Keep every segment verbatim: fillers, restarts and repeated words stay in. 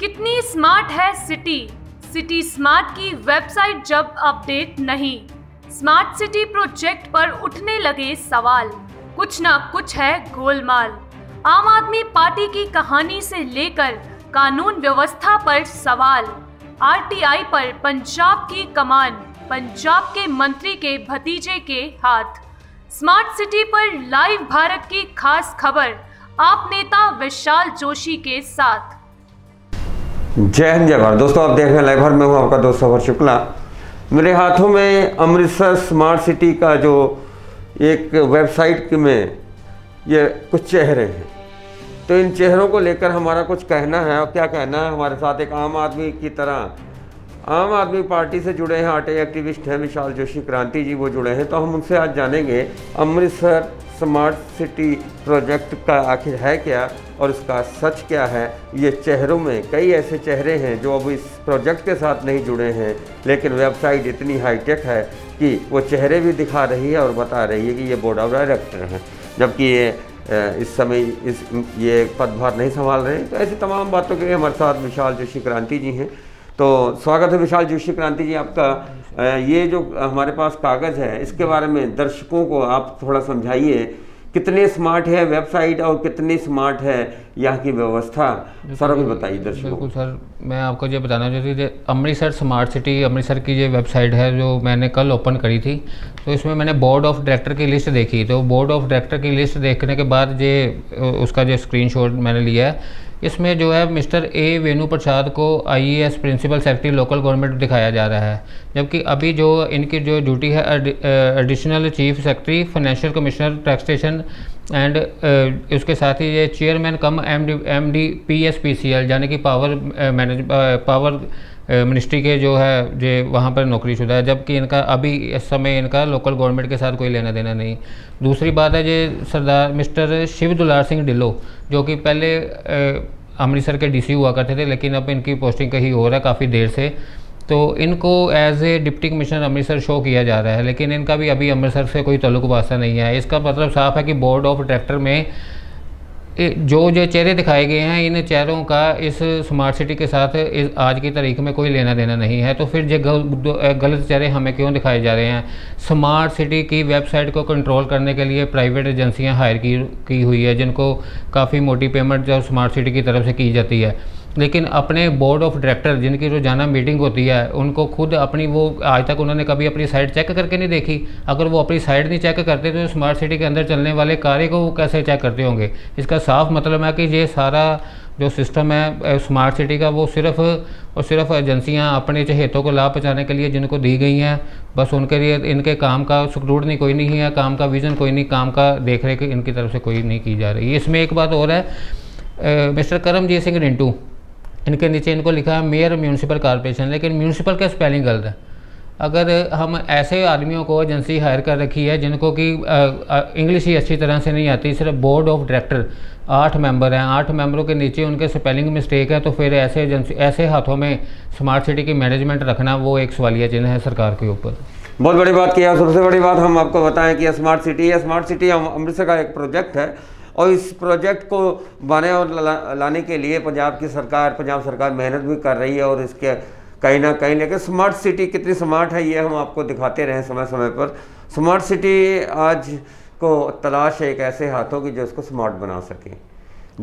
कितनी स्मार्ट है city. City smart की वेबसाइट जब अपडेट नहीं, स्मार्ट सिटी प्रोजेक्ट पर उठने लगे सवाल। कुछ ना कुछ है गोलमाल। आम आदमी पार्टी की कहानी से लेकर कानून व्यवस्था पर सवाल। आरटीआई पर पंजाब की कमान, पंजाब के मंत्री के भतीजे के हाथ। स्मार्ट सिटी पर लाइव भारत की खास खबर आप नेता विशाल जोशी के साथ। जय हिंद जय भारत दोस्तों, आप देख रहे हैं लाइव भारत में, हूँ आपका दोस्त सफर शुक्ला। मेरे हाथों में अमृतसर स्मार्ट सिटी का जो एक वेबसाइट में ये कुछ चेहरे हैं, तो इन चेहरों को लेकर हमारा कुछ कहना है। और क्या कहना है, हमारे साथ एक आम आदमी की तरह आम आदमी पार्टी से जुड़े हैं, आरटीआई एक्टिविस्ट हैं विशाल जोशी क्रांति जी, वो जुड़े हैं। तो हम उनसे आज जानेंगे अमृतसर स्मार्ट सिटी प्रोजेक्ट का आखिर है क्या और उसका सच क्या है। ये चेहरों में कई ऐसे चेहरे हैं जो अब इस प्रोजेक्ट के साथ नहीं जुड़े हैं, लेकिन वेबसाइट इतनी हाईटेक है कि वो चेहरे भी दिखा रही है और बता रही है कि ये बोर्ड ऑफ डायरेक्टर हैं, जबकि ये इस समय इस ये पदभार नहीं संभाल रहे। तो ऐसी तमाम बातों के लिए हमारे साथ विशाल जोशी क्रांति जी हैं। तो स्वागत है विशाल जोशी क्रांति जी आपका। ये जो हमारे पास कागज़ है, इसके बारे में दर्शकों को आप थोड़ा समझाइए, कितने स्मार्ट है वेबसाइट और कितनी स्मार्ट है यहाँ की व्यवस्था, सारा कुछ बताइए दर्शकों। बिल्कुल सर, मैं आपको ये बताना चाहती हूँ, अमृतसर स्मार्ट सिटी अमृतसर की ये वेबसाइट है जो मैंने कल ओपन करी थी। तो इसमें मैंने बोर्ड ऑफ डायरेक्टर की लिस्ट देखी, तो बोर्ड ऑफ डायरेक्टर की लिस्ट देखने के बाद ये उसका जो स्क्रीनशॉट मैंने लिया है, इसमें जो है मिस्टर ए वेनु प्रसाद को IAS principal secretary local government दिखाया जा रहा है, जबकि अभी जो इनकी जो ड्यूटी है additional chief secretary financial commissioner taxation and उसके साथ ही ये chairman cum M D P S P C L यानी कि पावर मैनेज पावर मिनिस्ट्री के जो है ये वहाँ पर नौकरी शुदा है, जबकि इनका अभी इस समय इनका लोकल गवर्नमेंट के साथ कोई लेना देना नहीं। दूसरी बात है ये सरदार मिस्टर शिव दुलार सिंह ढिलो, जो कि पहले अमृतसर के डीसी हुआ करते थे, लेकिन अब इनकी पोस्टिंग कहीं हो रहा है काफ़ी देर से, तो इनको as a deputy commissioner Amritsar show किया जा रहा है, लेकिन इनका भी अभी अमृतसर से कोई ताल्लुक वास्ता नहीं है। इसका मतलब साफ है कि बोर्ड ऑफ डायरेक्टर में जो जो चेहरे दिखाए गए हैं, इन चेहरों का इस स्मार्ट सिटी के साथ इस आज की तारीख में कोई लेना देना नहीं है। तो फिर ये गलत चेहरे हमें क्यों दिखाए जा रहे हैं। स्मार्ट सिटी की वेबसाइट को कंट्रोल करने के लिए प्राइवेट एजेंसियां हायर की, की हुई है, जिनको काफ़ी मोटी पेमेंट जो स्मार्ट सिटी की तरफ से की जाती है, लेकिन अपने बोर्ड ऑफ डायरेक्टर जिनकी रोजाना मीटिंग होती है, उनको खुद अपनी वो आज तक उन्होंने कभी अपनी साइट चेक करके नहीं देखी। अगर वो अपनी साइट नहीं चेक करते तो स्मार्ट सिटी के अंदर चलने वाले कार्य को वो कैसे चेक करते होंगे। इसका साफ मतलब है कि ये सारा जो सिस्टम है स्मार्ट सिटी का, वो सिर्फ और सिर्फ एजेंसियां अपने चहेतों को लाभ पहुँचाने के लिए जिनको दी गई हैं, बस उनके लिए इनके काम का स्क्रूटनी कोई नहीं है, काम का विज़न कोई नहीं, काम का देख रेख इनकी तरफ से कोई नहीं की जा रही। इसमें एक बात और है, मिस्टर करम सिंह रेंटू, इनके नीचे इनको लिखा है मेयर म्यूनसिपल कॉर्पोरेशन, लेकिन म्यूनसिपल का स्पेलिंग गलत है। अगर हम ऐसे आदमियों को एजेंसी हायर कर रखी है जिनको कि इंग्लिश ही अच्छी तरह से नहीं आती, सिर्फ बोर्ड ऑफ डायरेक्टर आठ मेंबर हैं, आठ मेंबरों के नीचे उनके स्पेलिंग मिस्टेक है, तो फिर ऐसे एजेंसी ऐसे हाथों में स्मार्ट सिटी की मैनेजमेंट रखना वो एक सवालिया चिन्ह है सरकार के ऊपर। बहुत बड़ी बात की है। सबसे बड़ी बात हम आपको बताएं कि smart city smart city Amritsar का एक प्रोजेक्ट है, और इस प्रोजेक्ट को बनाने और ला, लाने के लिए पंजाब की सरकार पंजाब सरकार मेहनत भी कर रही है, और इसके कहीं ना कहीं लेकिन स्मार्ट सिटी कितनी स्मार्ट है ये हम आपको दिखाते रहें समय समय पर। स्मार्ट सिटी आज को तलाश है एक ऐसे हाथों की जो इसको स्मार्ट बना सके।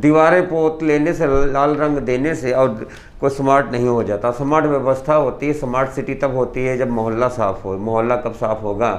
दीवारें पोत लेने से, लाल रंग देने से और को स्मार्ट नहीं हो जाता। स्मार्ट व्यवस्था होती है, स्मार्ट सिटी तब होती है जब मोहल्ला साफ़ हो। मोहल्ला कब साफ़ होगा,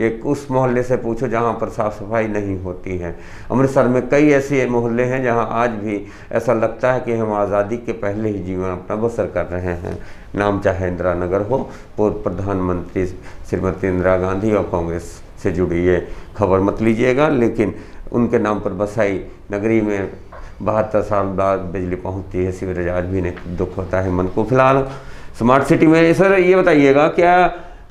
ये उस मोहल्ले से पूछो जहाँ पर साफ़ सफाई नहीं होती है। अमृतसर में कई ऐसे मोहल्ले हैं जहाँ आज भी ऐसा लगता है कि हम आज़ादी के पहले ही जीवन अपना बसर कर रहे हैं। नाम चाहे इंदिरा नगर हो, पूर्व प्रधानमंत्री श्रीमती इंदिरा गांधी और कांग्रेस से जुड़ी ये खबर मत लीजिएगा, लेकिन उनके नाम पर बसाई नगरी में बहत्तर साल बाद बिजली पहुंचती है, सीवरेज आज भी नहीं, दुख होता है मन को। फिलहाल स्मार्ट सिटी में सर ये बताइएगा, क्या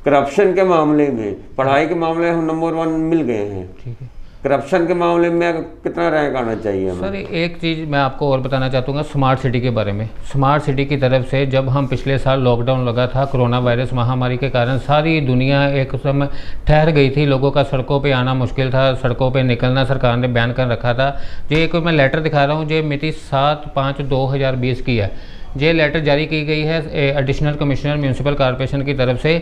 करप्शन के मामले में, पढ़ाई के मामले में हम नंबर वन मिल गए हैं, ठीक है, करप्शन के मामले में कितना रैंक आना चाहिए हमें? सर एक चीज़ मैं आपको और बताना चाहूँगा स्मार्ट सिटी के बारे में। स्मार्ट सिटी की तरफ से जब हम पिछले साल लॉकडाउन लगा था, कोरोना वायरस महामारी के कारण सारी दुनिया एक समय ठहर गई थी, लोगों का सड़कों पे आना मुश्किल था, सड़कों पे निकलना सरकार ने बैन कर रखा था। ये एक मैं लेटर दिखा रहा हूँ, ये मिति सात पाँच दो हज़ार बीस की है। ये लेटर जारी की गई है एडिशनल कमिश्नर म्यूनसिपल कॉरपोरेशन की तरफ से।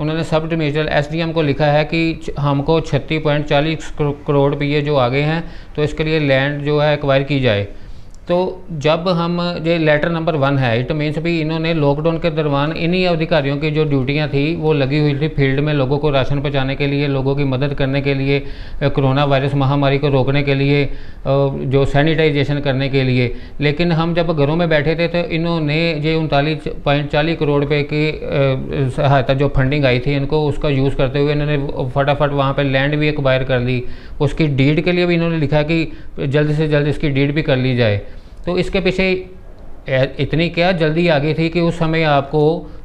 उन्होंने सब डिविजनल एसडीएम को लिखा है कि हमको छत्तीस पॉइंट चालीस करोड़ रुपये जो आगे हैं तो इसके लिए लैंड जो है एक्वायर की जाए। तो जब हम ये लेटर नंबर वन है, इट मीन्स भी इन्होंने लॉकडाउन के दौरान इन्हीं अधिकारियों की जो ड्यूटियां थी वो लगी हुई थी फील्ड में, लोगों को राशन पहुंचाने के लिए, लोगों की मदद करने के लिए, कोरोना वायरस महामारी को रोकने के लिए, जो सैनिटाइजेशन करने के लिए। लेकिन हम जब घरों में बैठे थे तो इन्होंने ये उनतालीस पॉइंट चालीस करोड़ रुपये की सहायता जो फंडिंग आई थी इनको, उसका यूज़ करते हुए इन्होंने फटाफट वहाँ पर लैंड भी एक्वायर कर ली। उसकी डीड के लिए भी इन्होंने लिखा कि जल्द से जल्द इसकी डीड भी कर ली जाए। तो इसके पीछे इतनी क्या जल्दी आ गई थी कि उस समय आपको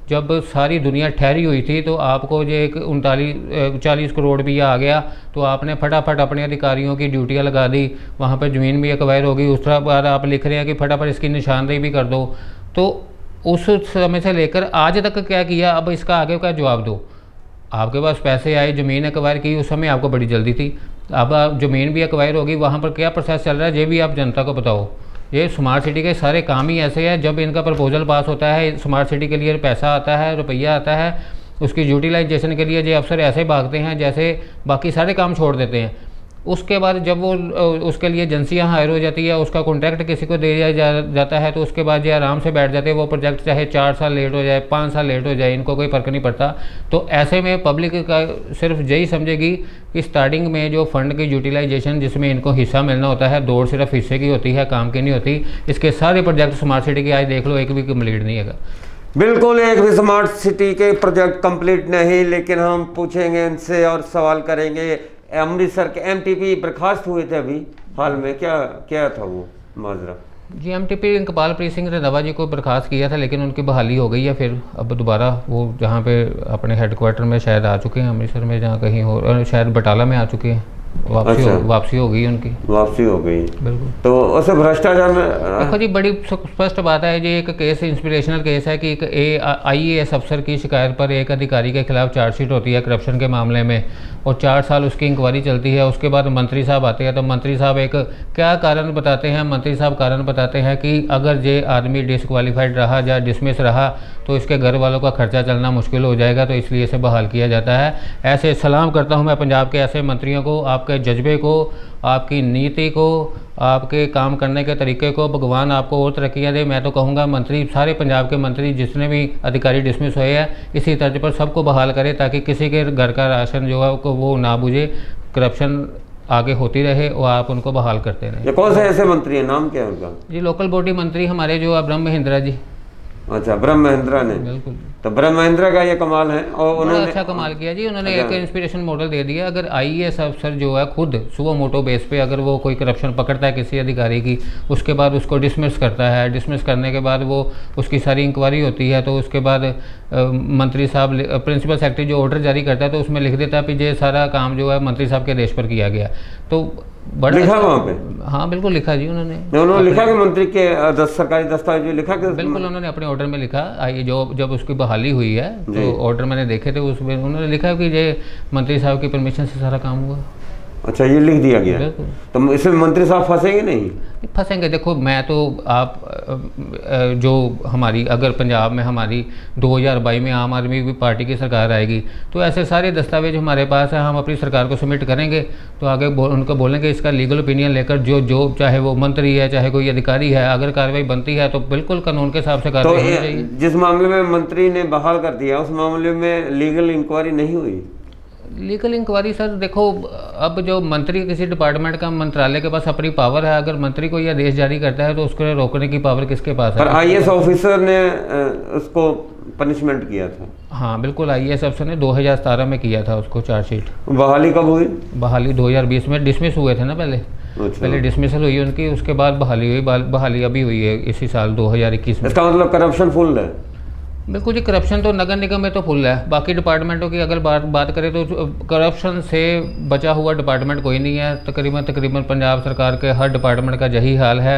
जब सारी दुनिया ठहरी हुई थी तो आपको जो एक उनतालीस चालीस करोड़ रुपया आ गया तो आपने फटाफट अपने अधिकारियों की ड्यूटियाँ लगा दी, वहाँ पर ज़मीन भी एक्वायर होगी। उस तरह पर आप लिख रहे हैं कि फटाफट इसकी निशानदेही भी कर दो। तो उस समय से लेकर आज तक क्या किया, अब इसका आगे का जवाब दो। आपके पास पैसे आए, ज़मीन एक्वायर की, उस समय आपको बड़ी जल्दी थी, अब आप ज़मीन भी एक्वायर होगी, वहाँ पर क्या प्रोसेस चल रहा है ये भी आप जनता को बताओ। ये स्मार्ट सिटी के सारे काम ही ऐसे हैं, जब इनका प्रपोजल पास होता है स्मार्ट सिटी के लिए पैसा आता है, रुपया आता है, उसकी यूटिलाइजेशन के लिए ये अफसर ऐसे भागते हैं जैसे बाकी सारे काम छोड़ देते हैं। उसके बाद जब वो उसके लिए एजेंसियां हायर हो जाती है, उसका कॉन्ट्रैक्ट किसी को दे दिया जा, जाता है, तो उसके बाद ये आराम से बैठ जाते हैं। वो प्रोजेक्ट चाहे चार साल लेट हो जाए, पाँच साल लेट हो जाए, इनको कोई फ़र्क नहीं पड़ता। तो ऐसे में पब्लिक का सिर्फ यही समझेगी कि स्टार्टिंग में जो फंड की यूटिलाइजेशन जिसमें इनको हिस्सा मिलना होता है, दौड़ सिर्फ हिस्से की होती है, काम की नहीं होती। इसके सारे प्रोजेक्ट स्मार्ट सिटी के आज देख लो एक भी कम्प्लीट नहीं है, बिल्कुल एक भी स्मार्ट सिटी के प्रोजेक्ट कम्प्लीट नहीं। लेकिन हम पूछेंगे इनसे और सवाल करेंगे, अमृतसर के एमटीपी बर्खास्त हुए थे अभी हाल में, क्या क्या था वो माजरा जी? एमटीपी इंकपाल प्रीत सिंह रंधावा जी को बर्खास्त किया था लेकिन उनकी बहाली हो गई है। फिर अब दोबारा वो जहाँ पे अपने हेडक्वार्टर में शायद आ चुके हैं, अमृतसर में जहाँ कहीं और शायद बटाला में आ चुके हैं। वापसी अच्छा। हो, वापसी हो गई उनकी, वापसी हो गई बिल्कुल। तो उसे भ्रष्टाचार में देखो जी, बड़ी स्पष्ट बात है। ये एक केस इंस्पिरेशनल केस है कि एक ए आईएएस अफसर की शिकायत पर एक अधिकारी के खिलाफ चार्जशीट होती है करप्शन के मामले में, और चार साल उसकी इंक्वायरी चलती है। उसके बाद मंत्री साहब आते हैं तो मंत्री साहब एक क्या कारण बताते हैं, मंत्री साहब कारण बताते हैं कि अगर ये आदमी डिसक्वालीफाइड रहा या डिसमिस रहा तो इसके घर वालों का खर्चा चलना मुश्किल हो जाएगा, तो इसलिए इसे बहाल किया जाता है। ऐसे सलाम करता हूँ मैं पंजाब के ऐसे मंत्रियों को, आपके जज्बे को, आपकी नीति को, आपके काम करने के तरीके को। भगवान आपको और तरक्कियाँ दे। मैं तो कहूँगा मंत्री, सारे पंजाब के मंत्री जितने भी अधिकारी डिसमिस हुए हैं, इसी तर्ज पर सबको बहाल करें ताकि किसी के घर का राशन जो है वो ना बुझे, करप्शन आगे होती रहे और आप उनको बहाल करते रहे। ये कौन से ऐसे मंत्री हैं, नाम क्या है उनका जी? लोकल बॉडी मंत्री हमारे जो ब्रह्म महिंद्रा जी। अच्छा, ब्रह्म महिंद्रा ने, बिल्कुल। तो ब्रह्म महिंद्रा का ये कमाल है, और उन्होंने अच्छा कमाल किया जी। उन्होंने एक इंस्पिरेशन मॉडल दे दिया। अगर आईएएस अफसर जो है खुद सुओ मोटो बेस पे अगर वो कोई करप्शन पकड़ता है किसी अधिकारी की, उसके बाद उसको डिसमिस करता है, डिसमिस करने के बाद वो उसकी सारी इंक्वायरी होती है, तो उसके बाद मंत्री साहब, प्रिंसिपल सेक्रेटरी जो ऑर्डर जारी करता है तो उसमें लिख देता है कि ये सारा काम जो है मंत्री साहब के आदेश पर किया गया। तो बड़ा लिखा वहाँ पे, हाँ बिल्कुल लिखा जी। उन्होंने उन्होंने लिखा कि मंत्री के दस सरकारी दस्तावेज लिखा कि बिल्कुल उन्होंने अपने ऑर्डर में लिखा। आई जो जब उसकी बहाली हुई है तो ऑर्डर मैंने देखे थे, उसमें उन्होंने लिखा कि ये मंत्री साहब की परमिशन से सारा काम हुआ। अच्छा, ये लिख दिया गया। तो इसमें मंत्री साहब फंसेंगे नहीं? फंसेंगे। देखो, मैं तो आप जो हमारी अगर पंजाब में हमारी दो हज़ार बाईस में आम आदमी पार्टी की सरकार आएगी तो ऐसे सारे दस्तावेज हमारे पास है, हम अपनी सरकार को सबमिट करेंगे तो आगे बो, उनको बोलेंगे इसका लीगल ओपिनियन लेकर जो जो चाहे वो मंत्री है चाहे कोई अधिकारी है, अगर कार्रवाई बनती है तो बिल्कुल कानून के हिसाब से कार्रवाई होनी चाहिए। जिस मामले में मंत्री ने बहाल कर दिया उस मामले में लीगल इंक्वायरी नहीं हुई? लीगल इंक्वायरी सर देखो, अब जो मंत्री किसी डिपार्टमेंट का, मंत्रालय के पास अपनी पावर है, अगर मंत्री को यह आदेश जारी करता है तो उसको रोकने की पावर किसके पास है? आईएएस ऑफिसर ने उसको पनिशमेंट किया था। हाँ बिल्कुल, आईएएस अफसर ने दो हज़ार सत्रह में किया था उसको चार्जशीट। बहाली कब हुई? बहाली दो हज़ार बीस में। डिसमिस हुए थे ना पहले, पहले डिसमिसल हुई उनकी, उसके बाद बहाली हुई। बहाली अभी हुई है इसी साल दो हज़ार इक्कीस में। इसका मतलब करप्शन फुल है? बिल्कुल जी, करप्शन तो नगर निगम में तो फुल है। बाकी डिपार्टमेंटों की अगर बात बात करें तो करप्शन से बचा हुआ डिपार्टमेंट कोई नहीं है। तकरीबन तकरीबन पंजाब सरकार के हर डिपार्टमेंट का यही हाल है।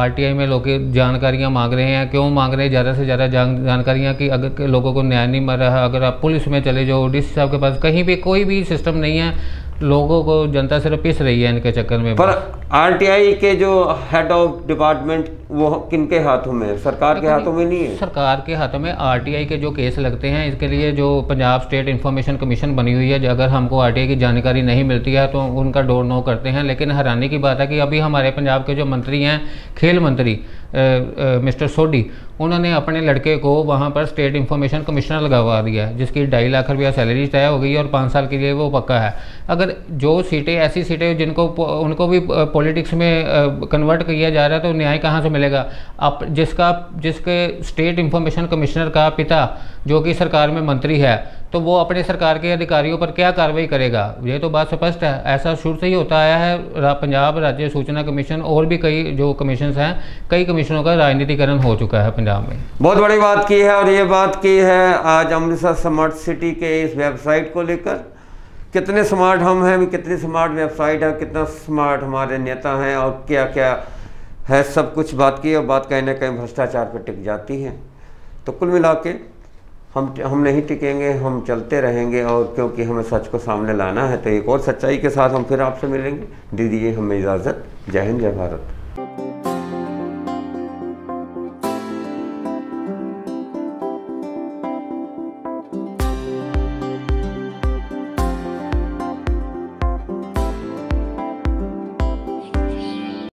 आरटीआई में लोग जानकारियां मांग रहे हैं, क्यों मांग रहे हैं ज़्यादा से ज़्यादा जान, जानकारियां कि अगर लोगों को न्याय नहीं मिल रहा। अगर आप पुलिस में चले जाओ, डी सी साहब के पास, कहीं भी कोई भी सिस्टम नहीं है। लोगों को जनता सिर्फ पिस रही है इनके चक्कर में। पर आरटीआई के जो हेड ऑफ डिपार्टमेंट वो किनके हाथों में? सरकार के हाथों में नहीं है। सरकार के हाथों में आरटीआई के जो केस लगते हैं इसके लिए जो पंजाब स्टेट इंफॉर्मेशन कमीशन बनी हुई है, अगर हमको आरटीआई की जानकारी नहीं मिलती है तो उनका डोर नो करते हैं। लेकिन हैरानी की बात है कि अभी हमारे पंजाब के जो मंत्री हैं, खेल मंत्री मिस्टर सोढी, उन्होंने अपने लड़के को वहाँ पर स्टेट इंफॉर्मेशन कमिश्नर लगवा दिया है, जिसकी ढाई लाख रुपया सैलरी तय हो गई है और पाँच साल के लिए वो पक्का है। अगर जो सीटें ऐसी सीटें जिनको उनको भी पॉलिटिक्स में कन्वर्ट किया जा रहा है तो न्याय कहाँ से मिलेगा? आप जिसका जिसके स्टेट इंफॉर्मेशन कमिश्नर का पिता जो कि सरकार में मंत्री है तो वो अपने सरकार के अधिकारियों पर क्या कार्रवाई करेगा? ये तो बात स्पष्ट है। ऐसा शुरू से ही होता आया है। पंजाब राज्य सूचना कमीशन और भी कई जो कमीशन हैं, कई कमीशनों का राजनीतिकरण हो चुका है पंजाब में। बहुत बड़ी बात की है और ये बात की है आज अमृतसर स्मार्ट सिटी के इस वेबसाइट को लेकर। कितने स्मार्ट हम हैं, कितनी स्मार्ट वेबसाइट है, कितना स्मार्ट हमारे नेता हैं और क्या क्या है, सब कुछ बात की। और बात कहीं ना कहीं भ्रष्टाचार पर टिक जाती है। तो कुल मिला के हम हम नहीं टिकेंगे, हम चलते रहेंगे और क्योंकि हमें सच को सामने लाना है। तो एक और सच्चाई के साथ हम फिर आपसे मिलेंगे। दीजिए हमें इजाज़त। जय हिंद, जय भारत।